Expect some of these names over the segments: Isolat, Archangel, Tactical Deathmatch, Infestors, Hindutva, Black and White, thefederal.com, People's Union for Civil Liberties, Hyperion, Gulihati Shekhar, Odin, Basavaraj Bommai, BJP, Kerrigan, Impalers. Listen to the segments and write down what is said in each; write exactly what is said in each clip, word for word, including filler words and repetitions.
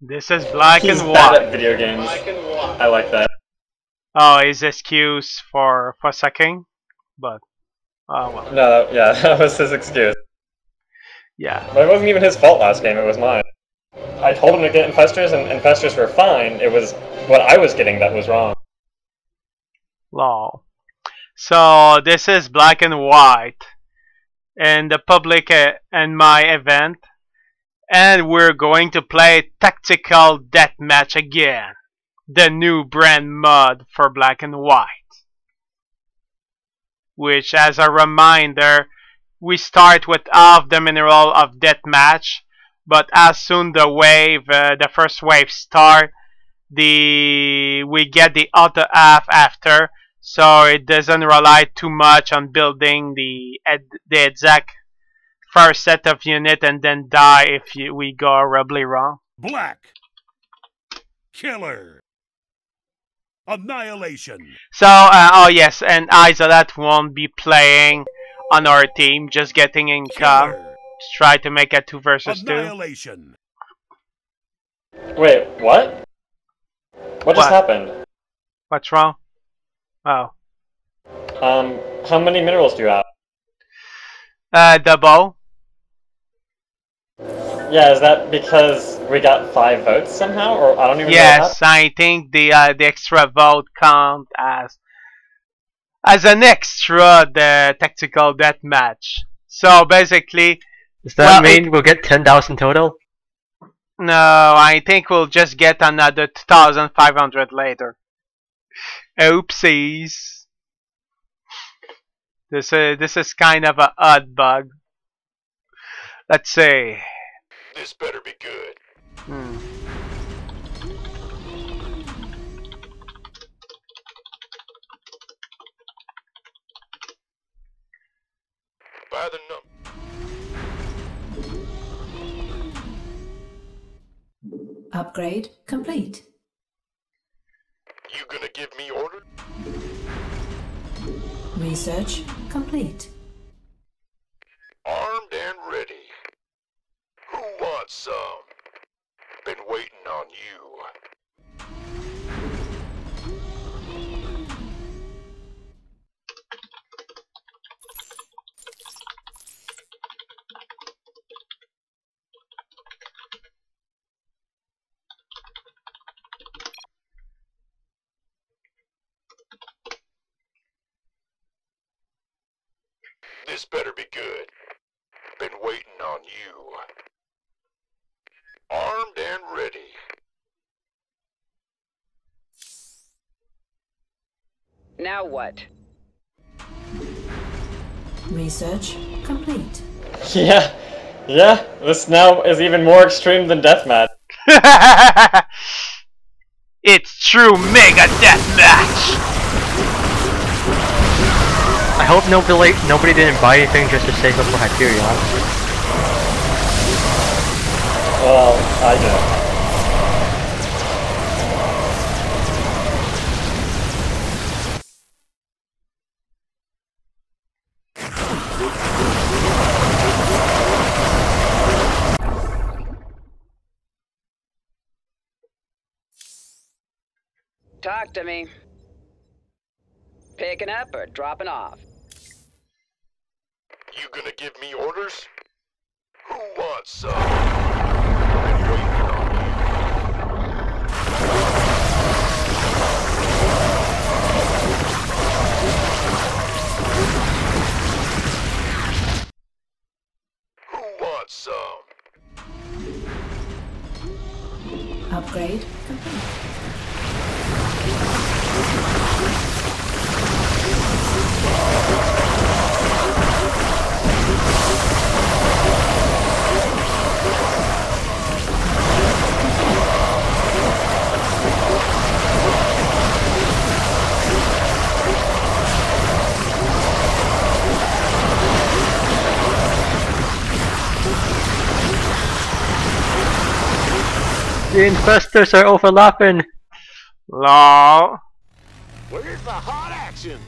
This is Black He's and White. Bad at video games. I like that. Oh, his excuse for for sucking, but oh well. No, yeah, that was his excuse. Yeah. But it wasn't even his fault last game. It was mine. I told him to get Infestors, and Infestors were fine. It was what I was getting that was wrong. Lol. So this is Black and White, and the public and my event. And we're going to play Tactical Deathmatch again, the new brand mod for Black and White. Which, as a reminder, we start with half the mineral of Deathmatch, but as soon the wave, uh, the first wave start, the we get the other half after, so it doesn't rely too much on building the the exact first set of unit and then die if you, we go horribly wrong. Black. Killer. Annihilation. So, uh, oh yes, and Isolat won't be playing on our team, just getting income. Killer. Try to make a two versus Annihilation. two. Wait, what? what? What just happened? What's wrong? Oh. Um, how many minerals do you have? Uh, double. Yeah, is that because we got five votes somehow, or I don't even yes, know? Yes, I think the uh, the extra vote count as as an extra the tactical deathmatch. So basically, does that well, mean we'll get ten thousand total? No, I think we'll just get another two thousand five hundred later. Oopsies. This is, this is kind of an odd bug. Let's see. This better be good. Hmm. By the number. Upgrade complete. You gonna give me order? Research complete. Armed and ready. Who wants some? Been waiting on you. This better be good. Been waiting on you. Armed and ready. Now what? Research complete. Yeah, yeah. This now is even more extreme than deathmatch. It's true mega deathmatch. I hope nobody, nobody didn't buy anything just to save up for Hyperion. Well, I do. Talk to me. Picking up or dropping off? You gonna give me orders? Who wants some? I'm waiting on you. Who wants some? Upgrade complete. The Infestors are overlapping. Lol. Where's the hot action?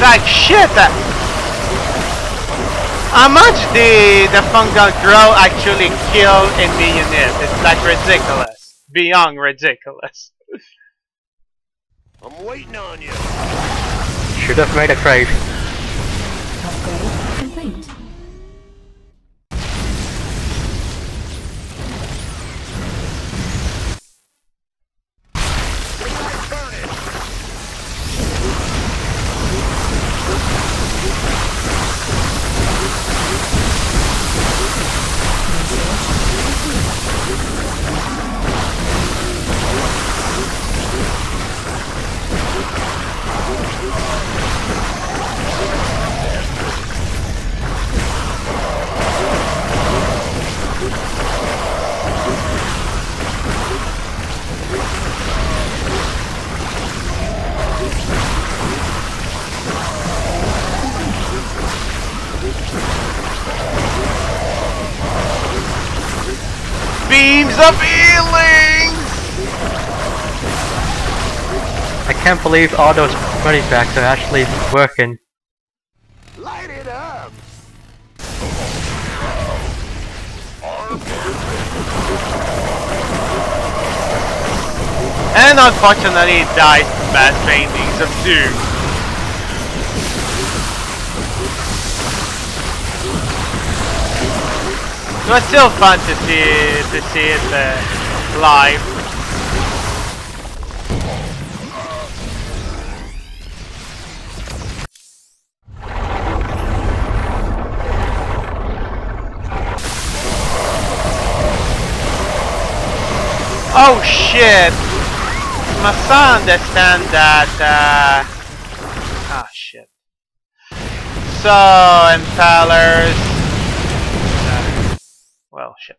like shit. How much the the fungal grow actually kill in millionaires? It's like ridiculous, beyond ridiculous. I'm waiting on you. Should have made a trade. Upgrade complete. I can't believe all those running backs are actually working. Light it up! And unfortunately it died from bad paintings of doom. It was still fun to see it, to see it uh, live. Oh shit! Must understand that. Ah uh... oh, shit. So Impalers. Uh, well, shit.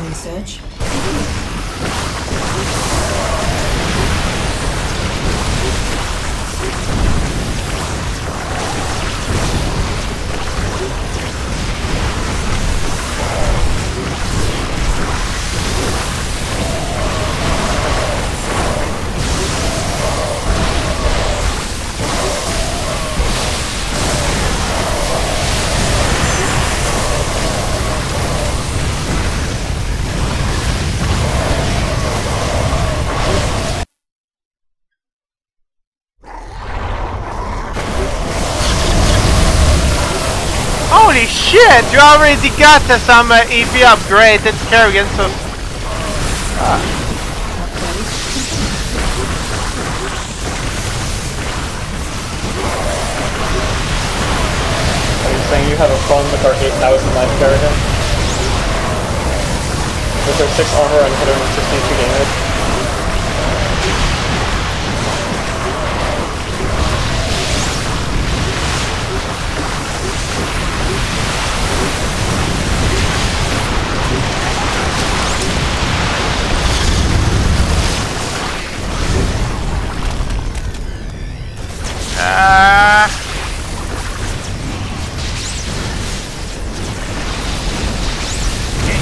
Research. Shit, you already got uh, some uh, E P upgrades at Kerrigan, so... Ah. Are you saying you have a phone with our eight thousand life Kerrigan? With her six armor and one hundred sixty-two damage?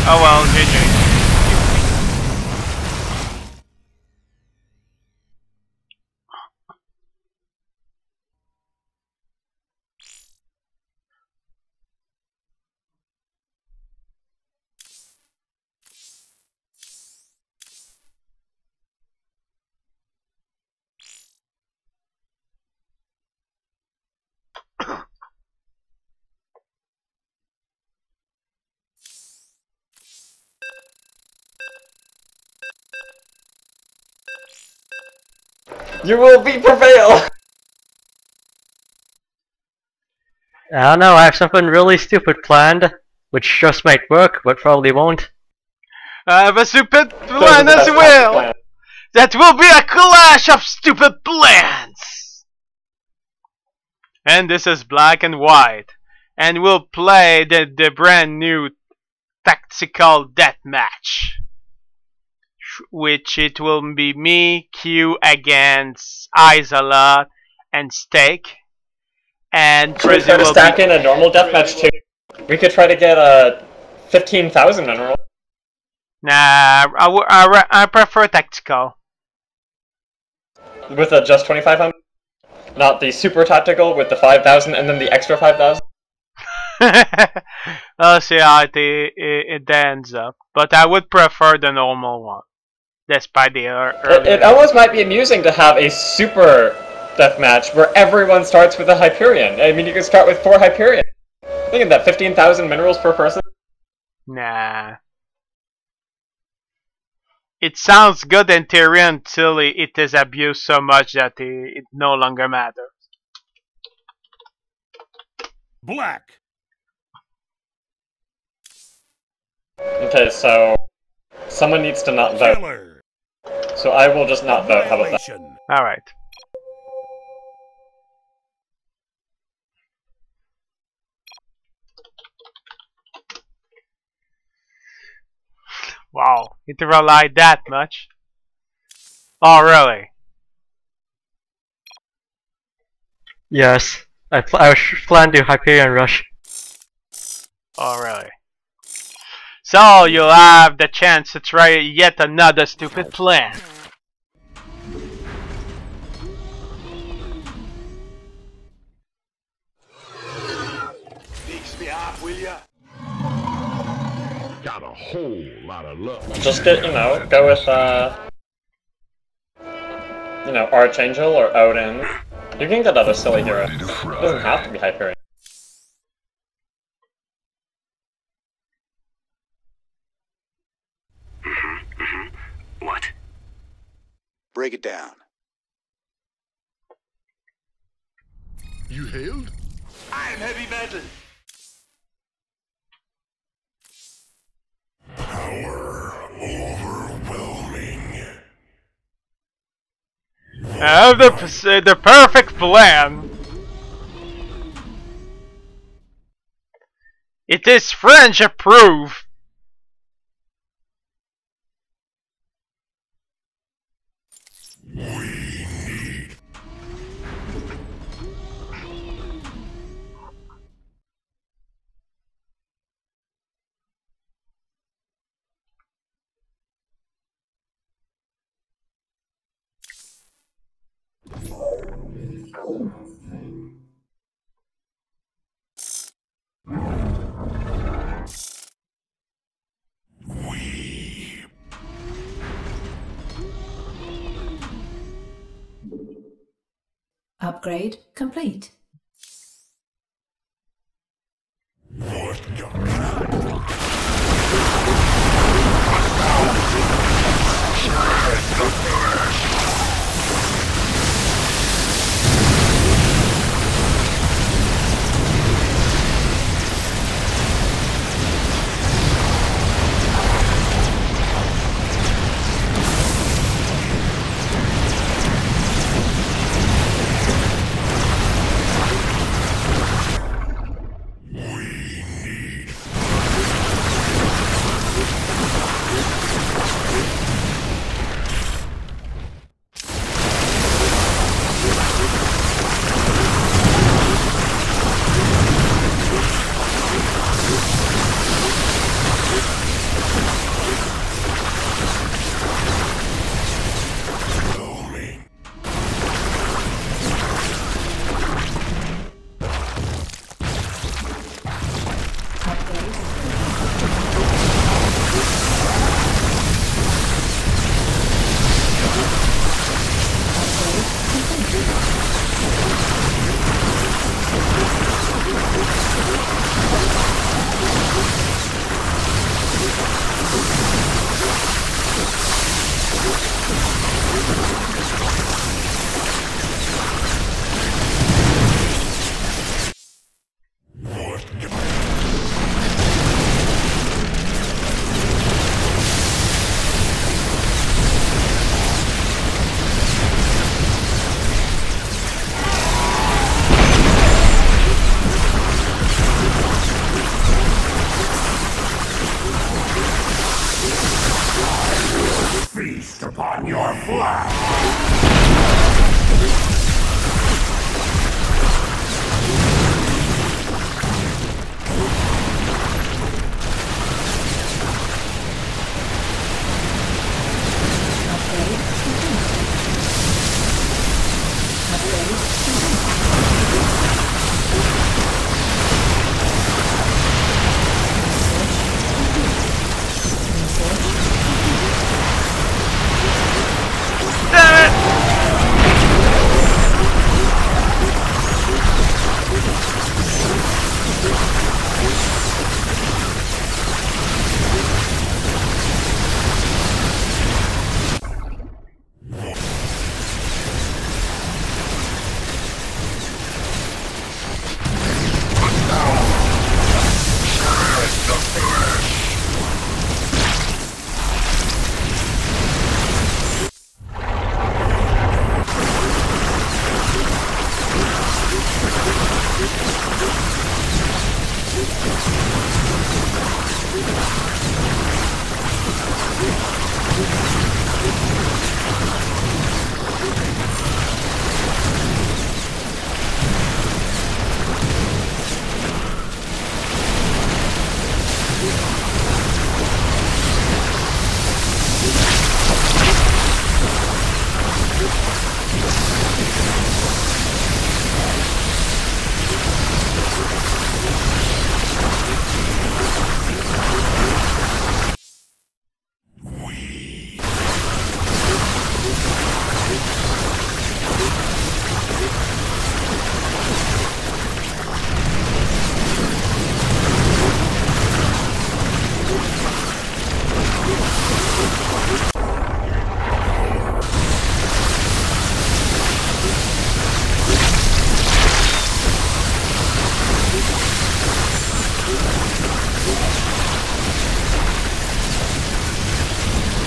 Oh well, G G. You will be prevailed! I don't know, I have something really stupid planned, which just might work, but probably won't. I have a stupid plan as well! Plan. That will be a clash of stupid plans! And this is Black and White, and we'll play the, the brand new Tactical Deathmatch. Which it will be me, Q against Isolat and Steak. And should we try to stack in a normal deathmatch too? We could try to get a fifteen thousand in a roll. Nah, I, w I, I prefer tactical. With a just twenty five hundred, not the super tactical with the five thousand and then the extra five thousand. I'll see how it, it, it ends up, but I would prefer the normal one. Despite the earlier. It, it almost might be amusing to have a super deathmatch where everyone starts with a Hyperion. I mean, you could start with four Hyperion. Think of that, fifteen thousand minerals per person? Nah. It sounds good in theory until it is abused so much that it, it no longer matters. Black! Okay, so... someone needs to not vote. Killer. So I will just not vote, how about that? Alright. Wow, it relied that much? Oh, really? Yes, I, pl I plan to Hyperion Rush. Oh, really? So you'll have the chance to try yet another stupid plan. Fix me up, will ya? Got a whole lot of luck. Just get, you know, go with uh, you know, Archangel or Odin. You can get other silly heroes. It doesn't have to be Hyperion. Break it down. You hailed? I'm heavy metal. Power overwhelming. I have the, the perfect plan. It is French approved. Upgrade complete.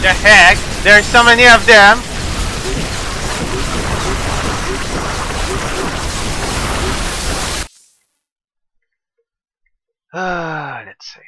The heck? There's so many of them! Uh, let's see.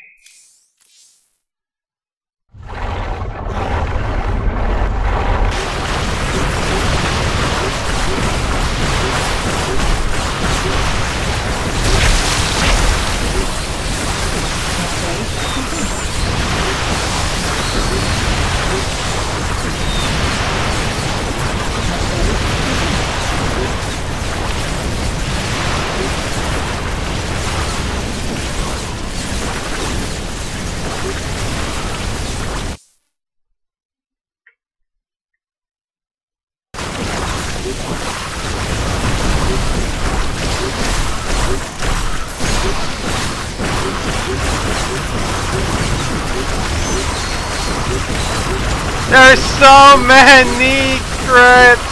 There's so many crits!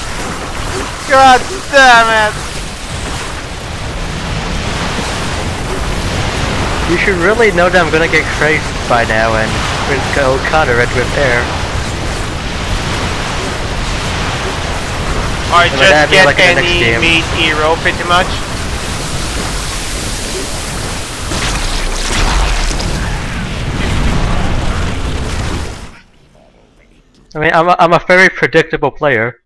God damn it! You should really know that I'm gonna get crazed by now and go cutter at repair. Or just that'd get like any meat hero pretty much. I mean, I'm a, I'm a very predictable player.